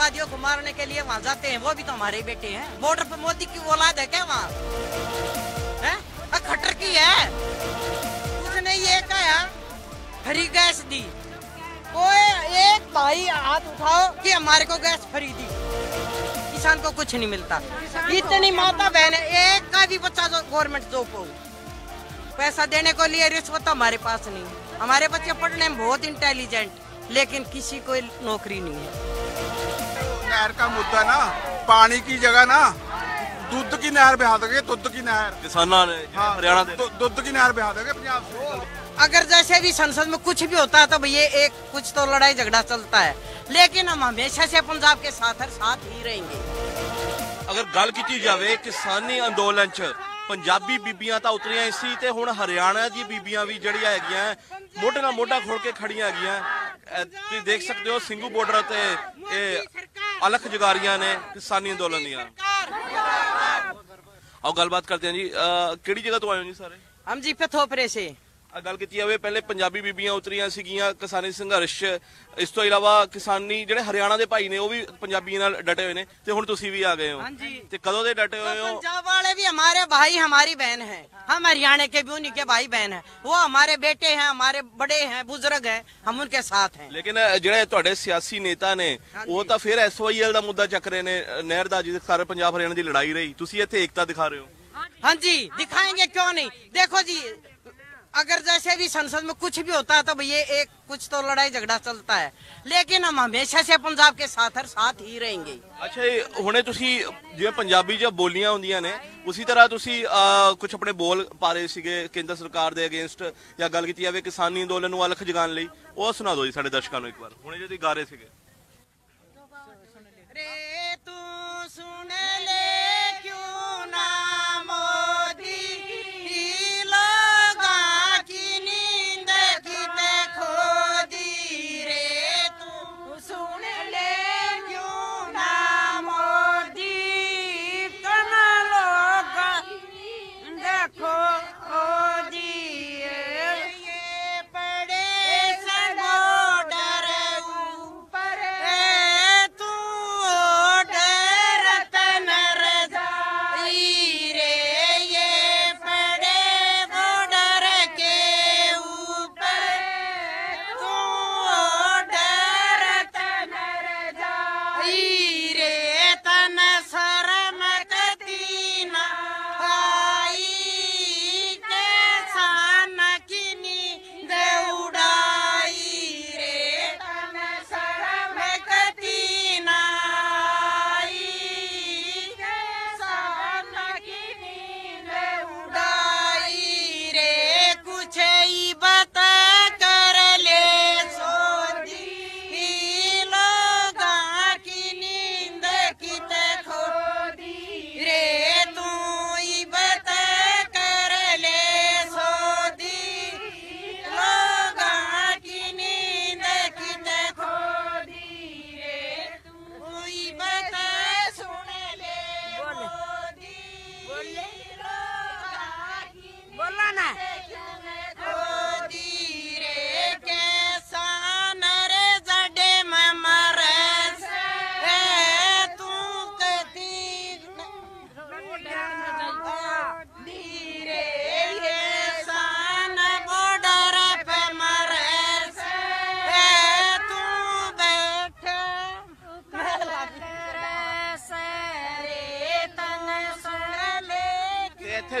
आतंकवादियों को मारने के लिए वहाँ जाते हैं, वो भी तो हमारे बेटे हैं। बॉर्डर पर मोदी की औलाद है क्या वहाँ? खट्टर की है। उसने ये कहा फ्री गैस दी, कोई एक भाई हाथ उठाओ कि हमारे को गैस फ्री दी। किसान को कुछ नहीं मिलता। इतनी माता बहन है, एक का भी बच्चा जो गवर्नमेंट जॉब हो, पैसा देने को लिए रिश्वत हमारे पास नहीं। हमारे बच्चे पढ़ने में बहुत इंटेलिजेंट, लेकिन किसी को नौकरी नहीं है। नहर का मुद्दा ना, पानी की जगह ना दूध की नहर बहा देंगे, दूध की नहर किसान हरियाणा दूध की नहर बहा देंगे पंजाब से। अगर जैसे भी संसद में कुछ भी होता है तो भैया एक कुछ तो लड़ाई झगड़ा चलता है, लेकिन हम हमेशा से पंजाब के साथ हर साथ ही रहेंगे। अगर गल की जाए किसानी अंदोलन च पंजाबी बीबियां तो उतरिया इसी ते हुण हरियाणा दी बीबियां भी जड़ियां हैगियां मोढे नाल मोढा खोल के खड़ियां हैगियां। तुसीं देख सकते हो सिंघू बॉर्डर ते अलख जुगारिया ने किसानी अंदोलन दियां। आओ गलबात करते हैं जी। किहड़ी जगह तो आए हो जी सारे? हम जी पिथोपरे से। गल कीती होवे पहले पंजाबी बीबियां उतरियां सीगियां किसानी संघर्ष, इस तो इलावा किसानी जिहड़े हरियाणा दे भाई ने वो भी पंजाबियां नाल डटे हुए ने, ते हुण तुसीं भी आ गए हो ते कदों दे डटे हुए हो? पंजाब वाले भी हमारे भाई हमारी बहन है, हम हरियाणा के भी उनके भाई बहन है, वो हमारे बेटे हैं, हमारे बड़े हैं, बुजुर्ग हैं, हम उनके साथ हैं। लेकिन जिहड़े तुहाडे सियासी नेता ने वो तो फिर SYL दा मुद्दा चक रहे ने, नहर दा, जिस कारण पंजाब हरियाणा दी लड़ाई रही, तुसीं इत्थे एकता दिखा रहे हो। हाँ जी दिखाएंगे, क्यों नहीं। देखो जी अगर जैसे भी संसद में कुछ भी होता है तो भैया एक कुछ तो लड़ाई झगड़ा चलता है, लेकिन हम हमेशा से पंजाब के साथ हर साथ ही रहेंगे। अच्छा हुणे तुसी जिवें पंजाबी जब बोलियां हुंदियां ने उसी तरह तुसी कुछ अपने बोल पा रहे सीगे केंद्र सरकार दे अगेंस्ट या गल कीती जावे किसानी अंदोलन नूं अलख जगाउण लई, ओह सुणा दो जी साडे दर्शकां नूं इक वार हुणे जे तुसी गा रहे सीगे। रे तू सुन ले क्यों ना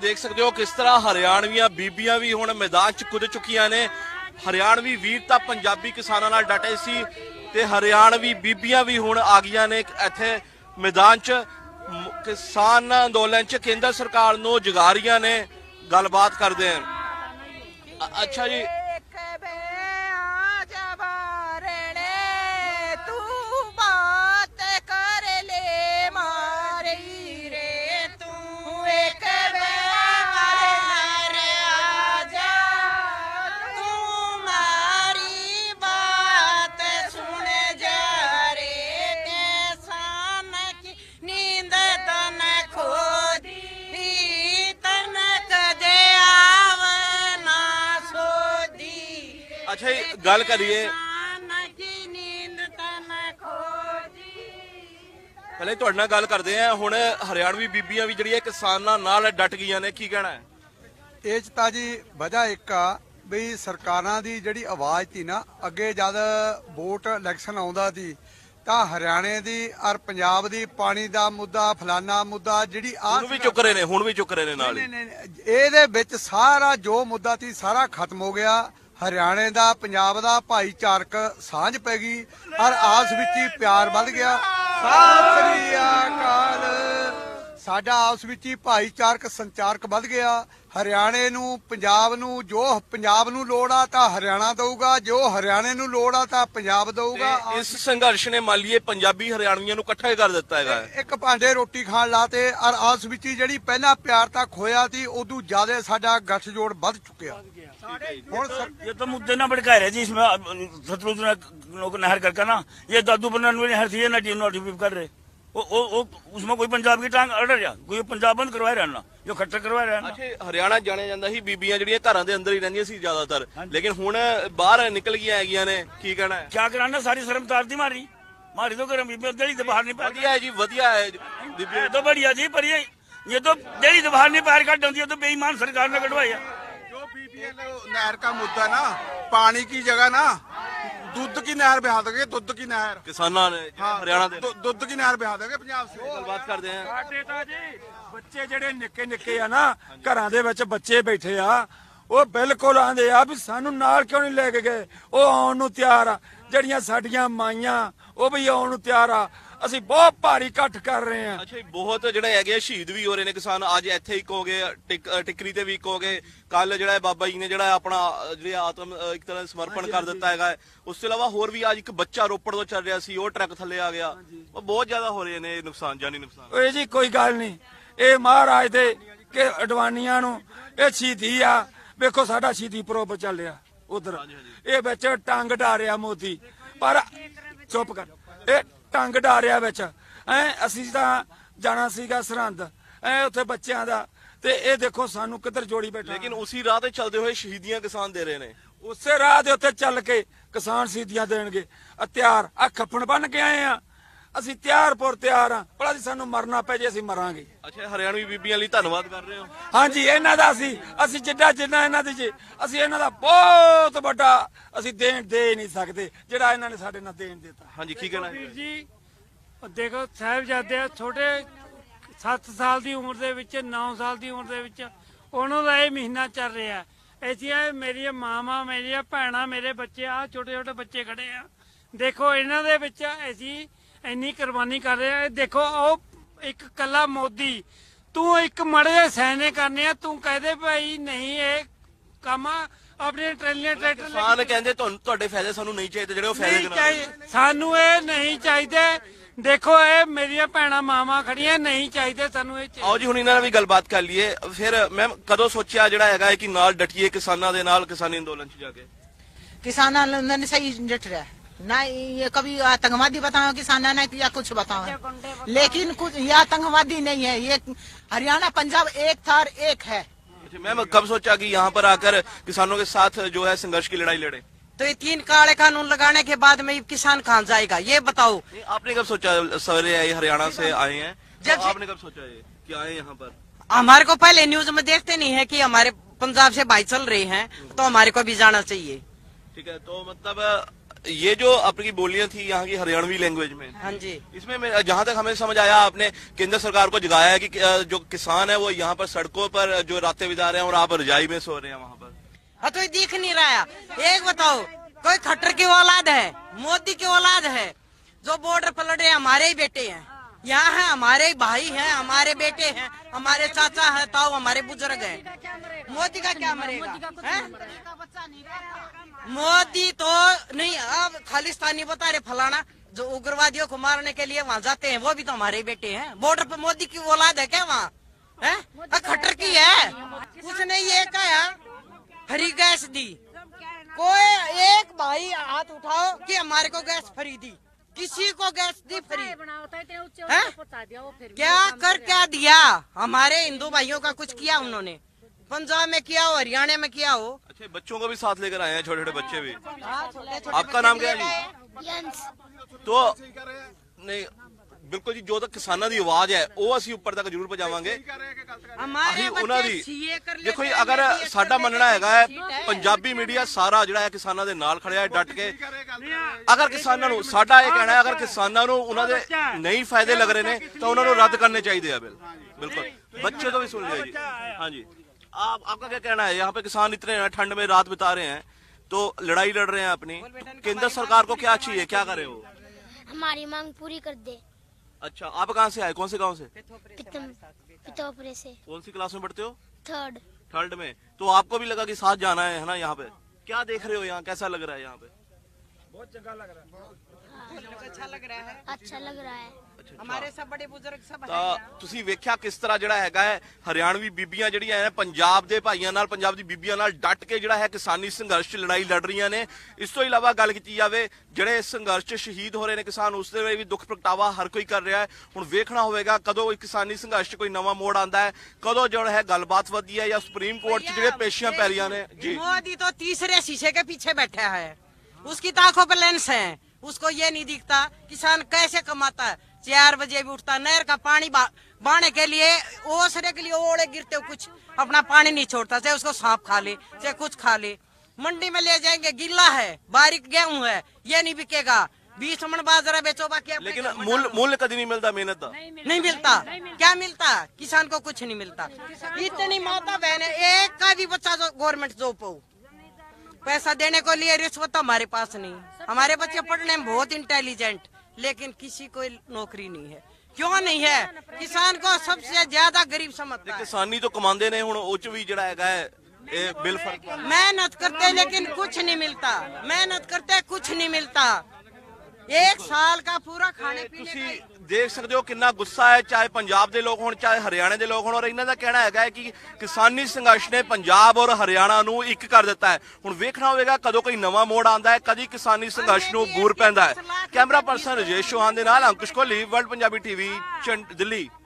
देख सकते हो किस तरह हरियाणवियां बीबियां भी हुण मैदान च कुद चुकियां ने। हरियाणवी वीरता पंजाबी किसानां नाल डटे सी ते हरियाणवी बीबियां भी हुण आ गईयां ने इत्थे मैदान च किसान अंदोलन च केंद्र सरकार नूं जगा रहीयां ने। गलबात करदे हैं। अच्छा जी गल करिए पहले तुहाडे नाल गल करदे आ। हुण हरियाणवी बीबियां भी जिहड़ियां किसानां नाल डट गईयां ने, की कहना है? इह ता जी वजह इक आ भी सरकारां दी जिहड़ी आवाज़ थी ना, अगे जद वोट इलैक्शन आउंदा सी तां हरियाणे दी और पंजाब दी पानी दा मुद्दा, फलाना मुद्दा, जिहड़ी आह भी चुक रहे ने, हुण भी चुक रहे ने नाल, इहदे विच सारा जो मुद्दा सी सारा खत्म हो गया। हरियाणे दा पंजाब दा भाईचारक सांझ पै गई और आपस विच ही प्यार वध गया। साडा आपस विच ही भाईचारक संचारक वध गया। हरियाणे नूं पंजाब नूं, जो पंजाब नूं लोड़ आ तां हरियाणा देऊगा, जो हरियाणे नूं लोड़ आ तां पंजाब देऊगा। इस संघर्ष ने मान लीए पंजाबी हरियाणवियां नूं इकट्ठे कर दित्ता हैगा। एक भांडे रोटी खाण लाते और आपस विच जिहड़ी पहला प्यार तां खोया सी, उदों ज्यादा साडा गठजोड़ वध चुकिया। ये तो मुद्दे ना भड़का रहे जी, इसमें शत्रु को नहर करके ना, ये दादू बनने नहर थी ना, नोटिफिक कर रहे उसमें कोई पंजाब की टांग अड़ रहा, कोई पंजाब बंद करवाए रहना, जो खट्टर करवाए रहना। अच्छा, हरियाणा जाने जाता ही बीबियां जिहड़ियां घरां दे अंदर ही रहिंदियां सी ज्यादातर, लेकिन हुण बाहर निकल गईयां हैगियां ने, की कहना है? क्या कराना, सारी शर्म तार दी मारी मारी तो गर्म बीबी दिल्ली बाहर नहीं पा। वधिया है जी, वधिया है बीबी, तो बढ़िया जी, पर ये तो दिल्ली से बाहर नहीं पैर कटती है, तो बेईमान सरकार ने कटवाया। नहर का मुद्दा ना, पानी की जगह ना दूध की नहर बहा देंगे, दूध की नहर किसाना ने, हरियाणा दे दूध की नहर बहा देंगे पंजाब से। गलबात करते हैं साडे ता जी बच्चे जिहड़े निक्के निक्के आ ना, घरां दे विच बच्चे बैठे आ, वो बिल्कुल आंदे आ भी सानू नाल क्यों नहीं लेके गए। वो आउण नूं तैयार आ, जिहड़ियां साडीआं माइयां वो भी आउण नूं तैयार आ, ਅਸੀਂ ਬਹੁਤ ਭਾਰੀ ਇਕੱਠ ਕਰ ਰਹੇ ਹਾਂ। ਅੱਛਾ, ਬਹੁਤ ਜਿਹੜੇ ਹੈਗੇ ਸ਼ਹੀਦ ਵੀ ਹੋ ਰਹੇ ਨੇ ਕਿਸਾਨ, ਅੱਜ ਇੱਥੇ ਇੱਕ ਹੋ ਗਏ, ਟਿੱਕਰੀ ਤੇ ਵੀ ਇੱਕ ਹੋ ਗਏ, ਕੱਲ ਜਿਹੜਾ ਬਾਬਾ ਜੀ ਨੇ ਜਿਹੜਾ ਆਪਣਾ ਜਿਹੜੇ ਆਤਮ ਇੱਕ ਤਰ੍ਹਾਂ ਸਮਰਪਣ ਕਰ ਦਿੱਤਾ ਹੈਗਾ। ਉਸ ਤੋਂ ਇਲਾਵਾ ਹੋਰ ਵੀ ਅੱਜ ਇੱਕ ਬੱਚਾ ਰੋਪੜ ਤੋਂ ਚੱਲ ਰਿਹਾ ਸੀ, ਉਹ ਟਰੱਕ ਥੱਲੇ ਆ ਗਿਆ। ਉਹ ਬਹੁਤ ਜ਼ਿਆਦਾ ਹੋ ਰਹੇ ਨੇ ਨੁਕਸਾਨ, ਜਾਨੀ ਨੁਕਸਾਨ। ਓਏ ਜੀ ਕੋਈ ਗੱਲ ਨਹੀਂ, ਇਹ ਮਹਾਰਾਜ ਦੇ ਕਿ ਅਡਵਾਨੀਆਂ ਨੂੰ ਇਹ ਸ਼ਹੀਦੀ ਆ। ਵੇਖੋ ਸਾਡਾ ਸ਼ਹੀਦੀ ਪ੍ਰੋਪਰ ਚੱਲਿਆ ਉਧਰ, ਇਹ ਵਿੱਚ ਟੰਗ ਡਾਰਿਆ ਮੋਦੀ, ਪਰ ਚੁੱਪ ਕਰ, ਇਹ ਟੰਗ ਡਾਰਿਆ ਵਿੱਚ ਐ। ਅਸੀਂ ਤਾਂ ਜਾਣਾ ਸੀਗਾ ਸਰਹੰਦ ਐ ਉੱਥੇ ਬੱਚਿਆਂ ਦਾ, ਤੇ ਇਹ ਦੇਖੋ ਸਾਨੂੰ ਕਿੱਧਰ ਜੋੜੀ ਬੈਠਾ। ਲੇਕਿਨ ਉਸੇ ਰਾਹ ਤੇ ਚੱਲਦੇ ਹੋਏ ਸ਼ਹੀਦੀਆਂ ਕਿਸਾਨ ਦੇ ਰਹੇ ਨੇ, ਉਸੇ ਰਾਹ ਦੇ ਉੱਤੇ ਚੱਲ ਕੇ ਕਿਸਾਨ ਸ਼ਹੀਦੀਆਂ ਦੇਣਗੇ। ਤਿਆਰ ਆ ਖੱਪਣ ਬਣ ਕੇ ਆਏ ਆ ਅਸੀਂ, ਤਿਆਰਪੁਰ ਤਿਆਰ ਆ, ਭਲਾ ਜੀ ਸਾਨੂੰ ਮਰਨਾ ਪੈ ਜੇ ਅਸੀਂ ਮਰਾਂਗੇ। ਅੱਛਾ, ਹਰਿਆਣਵੀ ਬੀਬੀਆਂ ਲਈ ਧੰਨਵਾਦ ਕਰ ਰਹੇ ਹੋ? ਹਾਂਜੀ, ਇਹਨਾਂ ਦਾ ਅਸੀਂ ਜਿੰਨਾ ਇਹਨਾਂ ਦੇ ਜੀ, ਅਸੀਂ ਇਹਨਾਂ ਦਾ ਬਹੁਤ ਵੱਡਾ ਅਸੀਂ ਦੇਣ ਦੇ ਨਹੀਂ ਸਕਦੇ ਜਿਹੜਾ ਇਹਨਾਂ ਨੇ ਸਾਡੇ ਨਾਲ ਦੇਣ ਦਿੱਤਾ। ਹਾਂਜੀ, ਕੀ ਕਹਿਣਾ ਜੀ? ਦੇਖੋ ਸਾਹਿਬਜ਼ਾਦੇ ਆ ਛੋਟੇ, 7 ਸਾਲ ਦੀ ਉਮਰ ਦੇ ਵਿੱਚ, 9 ਸਾਲ ਦੀ ਉਮਰ ਦੇ ਵਿੱਚ ਉਹਨਾਂ ਦਾ ਇਹ ਮਹੀਨਾ ਚੱਲ ਰਿਹਾ। ਐਸੀਆਂ ਮੇਰੀਆਂ ਮਾਵਾਂ, ਮੇਰੀਆਂ ਭੈਣਾਂ, ਮੇਰੇ ਬੱਚੇ ਆ, ਛੋਟੇ ਛੋਟੇ ਬੱਚੇ ਖੜੇ ਆ। ਦੇਖੋ ਇਹਨਾਂ ਦੇ ਵਿੱਚ ਐਸੀ ਇੰਨੀ ਕੁਰਬਾਨੀ ਕਰ ਰਹੇ ਆ। ਦੇਖੋ ਉਹ ਇੱਕ ਕੱਲਾ ਮੋਦੀ, ਤੂੰ ਇੱਕ ਮੜੇ ਸੈਨੇ ਕਰਨੇ ਆ, ਤੂੰ ਕਹਦੇ ਭਾਈ ਨਹੀਂ ਇਹ ਕੰਮ ਆਪਣੇ ਟ੍ਰੇਲਰ ਟਰੈਕਟਰ ਸਾਲ ਕਹਿੰਦੇ ਤੁਹਾਨੂੰ ਤੁਹਾਡੇ ਫਾਇਦੇ ਸਾਨੂੰ ਨਹੀਂ ਚਾਹੀਦੇ, ਜਿਹੜੇ ਉਹ ਫਾਇਦੇ ਸਾਨੂੰ ਇਹ ਨਹੀਂ ਚਾਹੀਦੇ। ਦੇਖੋ ਇਹ ਮੇਰੀਆਂ ਭੈਣਾਂ ਮਾਵਾਂ ਖੜੀਆਂ, ਨਹੀਂ ਚਾਹੀਦੇ ਸਾਨੂੰ ਇਹ। ਆਓ ਜੀ ਹੁਣ ਇਹਨਾਂ ਨਾਲ ਵੀ ਗੱਲਬਾਤ ਕਰ ਲਈਏ। ਫਿਰ ਮੈਮ, ਕਦੋਂ ਸੋਚਿਆ ਜਿਹੜਾ ਹੈਗਾ ਕਿ ਨਾਲ ਡਟੀਏ ਕਿਸਾਨਾਂ ਦੇ ਨਾਲ, ਕਿਸਾਨੀ ਅੰਦੋਲਨ 'ਚ ਜਾ ਕੇ? ਕਿਸਾਨਾਂ ਨਾਲ ਸਹੀ ਡਟ ਰਿਹਾ ना, ये कभी आतंकवादी बताओ किसाना ना या कुछ बताओ, लेकिन कुछ ये आतंकवादी नहीं है। ये हरियाणा पंजाब एक था और एक है। मैम, कब सोचा कि यहाँ पर आकर किसानों के साथ जो है संघर्ष की लड़ाई लड़े? तो ये 3 काले कानून लगाने के बाद में किसान कहाँ जाएगा, ये बताओ। आपने कब सोचा? सवेरे आए, हरियाणा से आए हैं, जब आपने कब सोचा ये कि आए यहाँ पर? हमारे को पहले न्यूज में देखते नहीं है कि हमारे पंजाब से भाई चल रहे हैं, तो हमारे को भी जाना चाहिए। ठीक है, तो मतलब ये जो आपकी बोलियां थी यहाँ की हरियाणवी लैंग्वेज में, हाँ जी, इसमें जहाँ तक हमें समझ आया आपने केंद्र सरकार को जगाया है कि जो किसान है वो यहाँ पर सड़कों पर जो रातें बिता रहे हैं और आप रजाई में सो रहे हैं वहाँ पर। हाँ, तो ये दिख नहीं रहा। एक बताओ, कोई खट्टर की औलाद है, मोदी की औलाद है, जो बॉर्डर पर लड़ रहे हमारे ही बेटे है, यहाँ है हमारे भाई है, हमारे बेटे हैं, हमारे चाचा है, ताऊ हमारे बुजुर्ग है। मोदी का क्या मरेगा? मोदी तो नहीं, अब खालिस्तानी बता रहे फलाना, जो उग्रवादियों को मारने के लिए वहाँ जाते हैं, वो भी तो हमारे बेटे हैं। बॉर्डर पे मोदी की औलाद है क्या वहाँ? है खट्टर की है। उसने ये कहा फ्री गैस दी, कोई एक भाई हाथ उठाओ कि हमारे को गैस फ्री दी, किसी को गैस दी फ्री? क्या कर क्या दिया? हमारे हिंदू भाइयों का कुछ किया उन्होंने? पंजाब में किया हो, हरियाणा में किया हो। अच्छा, बच्चों को भी साथ लेकर आए हैं, छोटे छोटे बच्चे भी। आपका नाम क्या है? तो नहीं बिल्कुल जी, जो तक किसानों की आवाज है वो असीं उपर तक जरूर पहुंचावांगे। उन्हां दी देखो जी, अगर साडा मनना हैगा पंजाबी मीडिया सारा जिहड़ा है किसानों दे नाल खड़िया है डट के। अगर किसानों नूं साडा ये कहना है अगर किसानों नूं उन्हां दे नहीं फायदे लग रहे ने तो उन्हां नूं रद्द करने चाहिए है बिल। बिल्कुल बच्चे तो भी सुन लिया जी। हाँ जी, आपका क्या कहना है? यहाँ पे किसान इतने ठंड में रात बिता रहे हैं तो लड़ाई लड़ रहे हैं अपनी, केंद्र सरकार को क्या चाहिए, क्या कर रहे हो? हमारी मांग पूरी कर दे। अच्छा, आप कहाँ से आए, कौन से गांव से? पिथौपरे से। कौन सी क्लास में पढ़ते हो? थर्ड में। तो आपको भी लगा कि साथ जाना है ना? यहाँ पे क्या देख रहे हो, यहाँ कैसा लग रहा है? यहाँ पे बहुत जगह लग रहा है, अच्छा लग रहा है, अच्छा लग रहा है। हमारे सब बड़े बुजुर्ग सब तुसी वेख्या किस तरह जिहड़ा हैगा है हरियाणवी बीबियां जिहड़ियां है पंजाब दे भाईयां नाल, पंजाब दी बीबियां नाल डट के जिहड़ा है किसानी संघर्ष लड़ाई लड़ रही ने। इस तो इलावा गल कीती जावे जिहड़े संघर्ष शहीद हो रहे ने किसान, उस दे भी दुख प्रगटावा हर कोई कर रहा है। हुण वेखना होवेगा कदों किसानी संघर्ष कोई नवा मोड़ आंदा है, कदों जो है गलबात वधदी है या सुप्रीम कोर्ट च जिहड़े पेशियां पै रहियां ने जी। मोदी तो तीसरे शीशे के पीछे बैठा है, उसकी आंखों पर लेंस है, उसको ये नहीं दिखता किसान कैसे कमाता है। 4 बजे भी उठता, नहर का पानी बाने के लिए, ओसरे के लिए ओले गिरते, कुछ अपना पानी नहीं छोड़ता, चाहे उसको सांप खा ले चाहे कुछ खा ले। मंडी में ले जाएंगे, गिल्ला है, बारीक गेहूं है, ये नहीं बिकेगा। 20 मन बाजरा बेचो बाकी, लेकिन मूल्य कभी नहीं मिलता, मेहनत नहीं मिलता। क्या मिलता किसान को? कुछ नहीं मिलता। इतनी माता बहन है, एक का भी बच्चा गवर्नमेंट जॉब हो, पैसा देने को लिए रिश्वत हमारे पास नहीं। हमारे बच्चे पढ़ने में बहुत इंटेलिजेंट, लेकिन किसी को नौकरी नहीं है। क्यों नहीं है? किसान को सबसे ज्यादा गरीब समझते हैं। किसानी तो कमाते ने, हुण उच भी जिहड़ा हैगा है बिल फर्क। मेहनत करते लेकिन कुछ नहीं मिलता, मेहनत करते कुछ नहीं मिलता। एक साल का पूरा खाने पीने तुसी देख सकते हो कितना गुस्सा है, चाहे पंजाब के लोग हों चाहे हरियाणा के लोग हों। और इन्हों का कहना है कि किसानी संघर्ष ने पंजाब और हरियाणा नू एक कर दिता है। हुण वेखना होगा कदों कोई नवा मोड़ आता है, कदी किसानी संघर्ष नू बूर पैंदा है। कैमरा पर्सन राजेश शोहन दे नाल अंकुश कोहली, वर्ल्ड पंजाबी टीवी, दिल्ली।